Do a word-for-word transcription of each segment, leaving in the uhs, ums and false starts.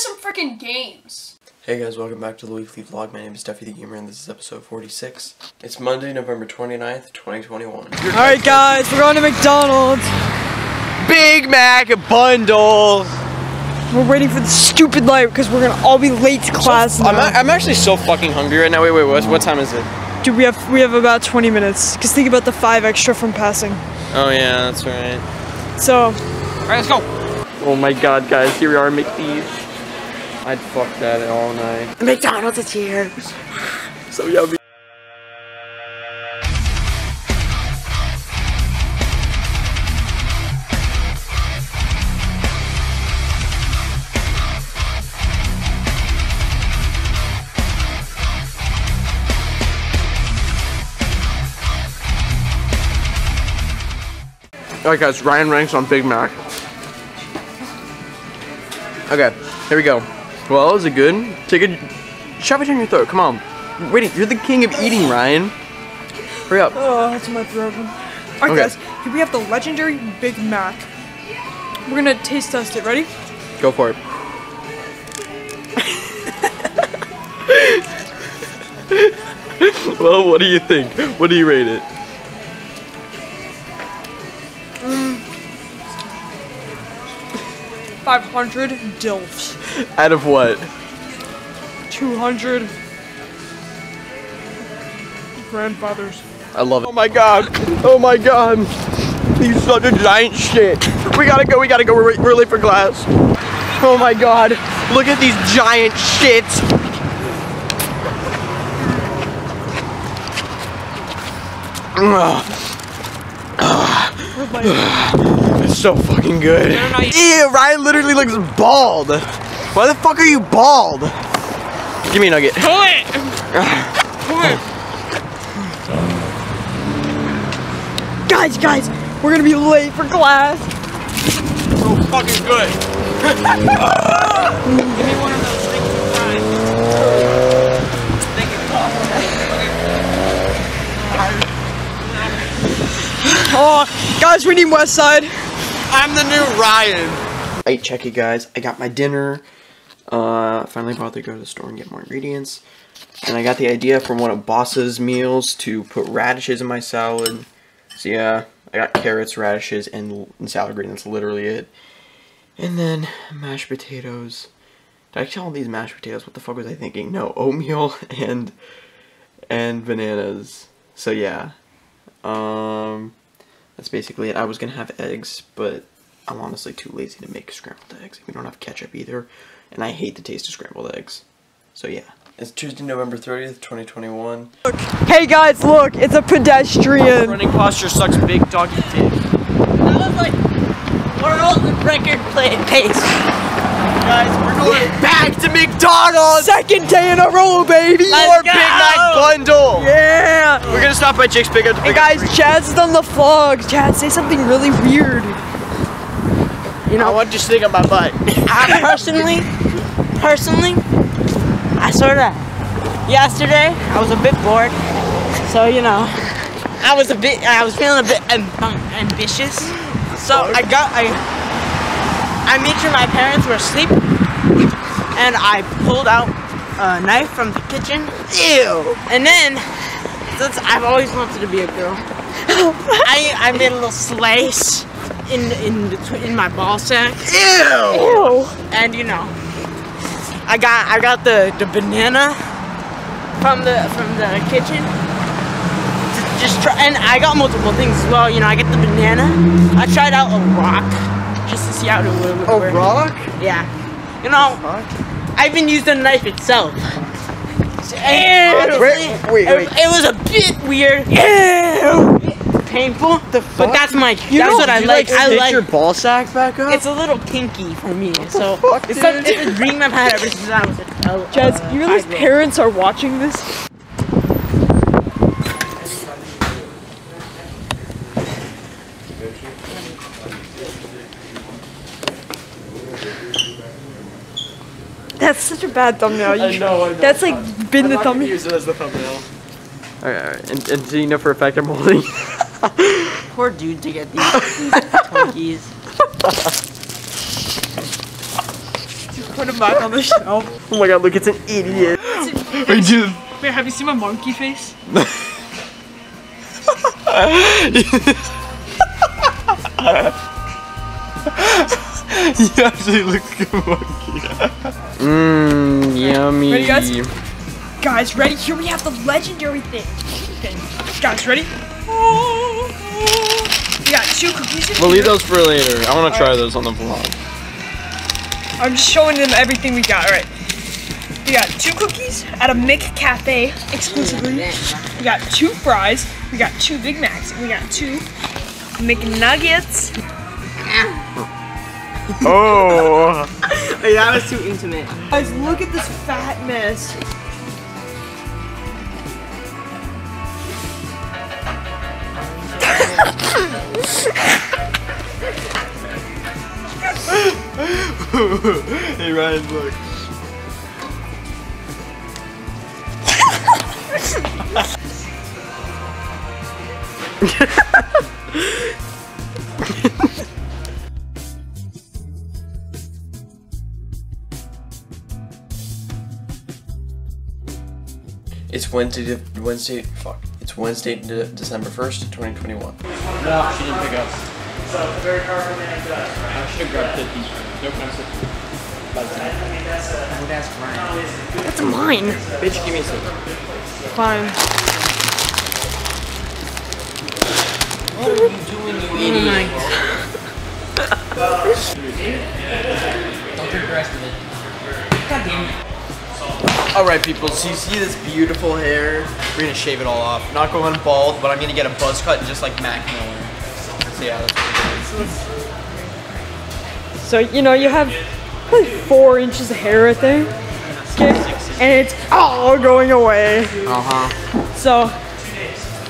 some freaking games. Hey guys, welcome back to the weekly vlog. My name is Duffy the gamer and this is episode forty-six. It's Monday, November twenty-ninth, twenty twenty-one. Alright guys, we're going to McDonald's. Big Mac bundle. We're waiting for the stupid light because we're gonna all be late to class so, now. I'm, I'm actually so fucking hungry right now. Wait, wait, what, what time is it? Dude, we have we have about twenty minutes. Cause think about the five extra from passing. Oh yeah, that's right. So, all right, let's go. Oh my God, guys, here we are, McDee's. I'd fuck that all night. The McDonald's is here. So yummy. Alright guys, Ryan ranks on Big Mac. Okay, here we go. Well, is it good? Take it, shove it down your throat. Come on, wait, you're the king of eating, Ryan. Hurry up. Oh, that's my problem. All right, okay. Guys, here we have the legendary Big Mac. We're gonna taste test it. Ready? Go for it. Well, what do you think? What do you rate it? five hundred dilfs. Out of what? two hundred grandfathers. I love it. Oh my God. Oh my God. He's such a giant shit. We gotta go. We gotta go. We're, we're late for class. Oh my God. Look at these giant shits. It's so fucking good. Ew, Ryan literally looks bald. Why the fuck are you bald? Give me a nugget. Pull it! Pull it! Guys, guys, we're gonna be late for class. So fucking good. Give me one of those things. Thank you. Oh, guys, we need West Side. I'm the new Ryan. I ate Checky, guys. I got my dinner. Uh, finally bothered to go to the store and get more ingredients. And I got the idea from one of Boss's meals to put radishes in my salad. So yeah, I got carrots, radishes, and, and salad green. That's literally it. And then mashed potatoes. Did I tell these mashed potatoes? What the fuck was I thinking? No, oatmeal and and bananas. So yeah, um, that's basically it. I was gonna have eggs, but I'm honestly too lazy to make scrambled eggs. We don't have ketchup either, and I hate the taste of scrambled eggs. So yeah. It's Tuesday, November thirtieth, twenty twenty-one. Look, hey guys, look, it's a pedestrian. Running posture sucks big doggy dick. That was like world record play pace. Guys, we're going back to McDonald's. Second day in a row, baby. Let's go. Big Mac bundle. Yeah. We're gonna stop by Chick's Pick Up. Hey guys, Jazz is on the vlog. Jazz, say something really weird. You know, I want you to stick on my butt. I personally, personally, I sort of, yesterday, I was a bit bored, so, you know, I was a bit, I was feeling a bit amb ambitious, so I got, I, I made sure my parents were asleep, and I pulled out a knife from the kitchen. Ew! And then, since I've always wanted to be a girl, I, I made a little slice. In in the in my ball sack. Ew. And you know, I got I got the the banana from the from the kitchen. Just try, and I got multiple things as well. You know, I get the banana. I tried out a rock just to see how it would work. A rock? Yeah. You know, I even used the knife itself. And wait, wait, wait. It, it was a bit weird. Ew. Painful, the fuck? But that's my. You that's know, what I like. like I like your ball sack back up. It's a little kinky for me, what so the fuck, it's, a, it's a dream I've had ever since I was a child. Jazz, uh, you realize parents are watching this? That's such a bad thumbnail. You, I know. I know. That's like I'm, been I'm the thumbnail. Use it as the thumbnail. All right, all right. And, and do you know for a fact I'm holding? Poor dude to get these monkeys. Put him back on the shelf. Oh my god, look, it's an idiot. It's Wait, dude. Wait, have you seen my monkey face? You actually look like a monkey. Mmm, yummy. Ready, guys? Guys, ready? Here we have the legendary thing. Okay, guys, ready? We got two cookies. We'll leave those for later. I want to try right. those on the vlog. I'm just showing them everything we got. All right. We got two cookies at a McCafe exclusively. We got two fries. We got two Big Macs. We got two McNuggets. Oh. Wait, that was too intimate. Guys, look at this fat mess. Hey Ryan, look. It's Wednesday, Wednesday, fuck. It's Wednesday, December first, twenty twenty-one. No, she didn't pick up. So it's very hard for me to do. I should have grabbed fifty. No concept. That's mine. That's mine. Bitch, give me a sip. Fine. What are you doing, you idiot? Don't drink the rest of it. God damn it. Alright, people, so you see this beautiful hair? We're gonna shave it all off. Not going bald, but I'm gonna get a buzz cut just like Mac Miller. Yeah, so you know you have like four inches of hair right there, okay? And it's all going away. Uh huh. So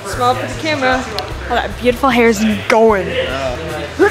smile for the camera. All that beautiful hair is going. Yeah.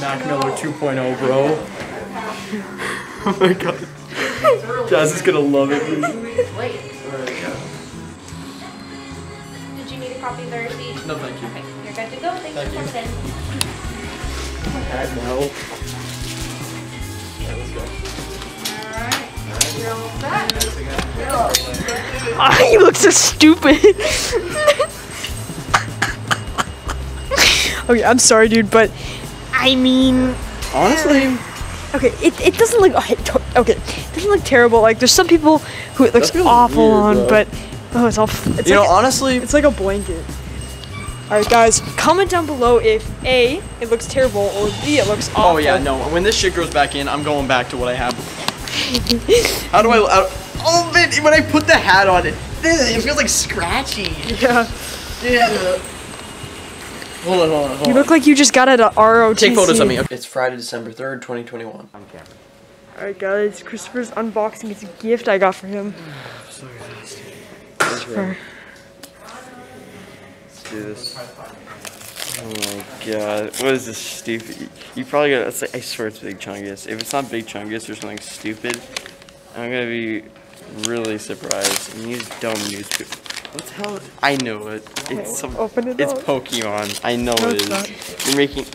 Mac Miller two point oh, bro. Oh my god. Jazz is gonna love it. Did you need a copy of the receipt? No, thank you. Okay, you're good to go. Thanks for coming in. Alright, now. Okay, let's go. Alright. You're almost back. Ah, you look so stupid. Okay, I'm sorry, dude, but I mean, honestly, okay, it, it doesn't look okay. It doesn't look terrible. Like there's some people who it looks awful weird, on, bro. But oh, it's all. It's you like, know, honestly, it's like a blanket. All right, guys, comment down below if A, it looks terrible, or B, it looks awful. Oh yeah, no. When this shit grows back in, I'm going back to what I had before. How do I? How, oh man, when I put the hat on, it it feels like scratchy. Yeah. Yeah. Hold on, hold on, hold on. You look like you just got out of R O T C. Take photos of me. Okay. It's Friday, December third, twenty twenty-one. On camera. Alright, guys. Christopher's unboxing. It's a gift I got for him. I'm so exhausted. Christopher. Let's do this. Oh my god. What is this stupid? You probably got to, I swear it's Big Chungus. If it's not Big Chungus or something stupid, I'm going to be really surprised. And use dumb newspapers. What the hell? I know it. Okay, it's some. Open it it's up. Pokemon. I know no, it is. Not. You're making.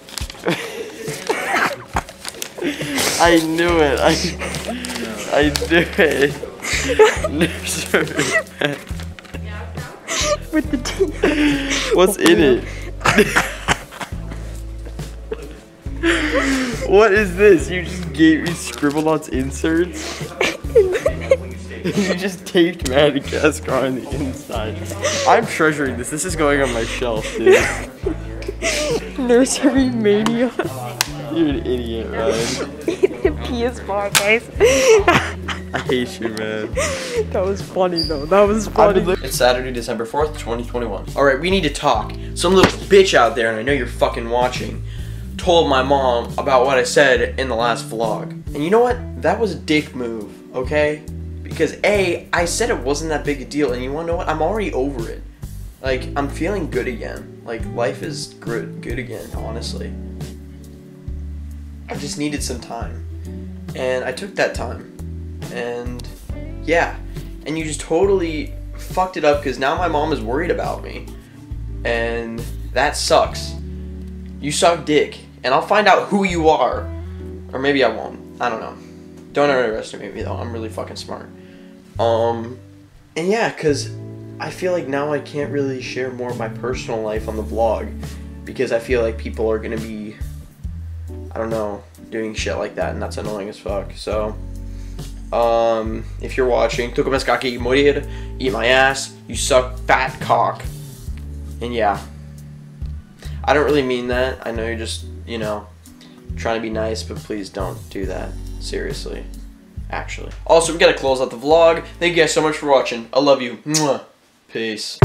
I knew it. I. I knew it. With the teeth. What's in it? What is this? You just gave me Scribblenauts inserts. You just taped Madagascar on the inside. I'm treasuring this. This is going on my shelf, dude. Nursery mania. You're an idiot, Ryan. It's a P S four, guys. I hate you, man. That was funny, though. That was funny. It's Saturday, December fourth, twenty twenty-one. All right, we need to talk. Some little bitch out there, and I know you're fucking watching, told my mom about what I said in the last vlog. And you know what? That was a dick move, okay? Because A, I said it wasn't that big a deal, and you wanna know what? I'm already over it. Like, I'm feeling good again. Like, life is good, good again, honestly. I just needed some time. And I took that time. And yeah. And you just totally fucked it up because now my mom is worried about me. And that sucks. You suck dick. And I'll find out who you are. Or maybe I won't. I don't know. Don't underestimate me though. I'm really fucking smart. Um, and yeah, because I feel like now I can't really share more of my personal life on the vlog. Because I feel like people are going to be, I don't know, doing shit like that, and that's annoying as fuck. So, um, if you're watching, Tukumaskaki Morir, eat my ass, you suck fat cock. And yeah, I don't really mean that. I know you're just, you know, trying to be nice, but please don't do that. Seriously, actually. Also, we gotta close out the vlog. Thank you guys so much for watching. I love you. Mwah. Peace.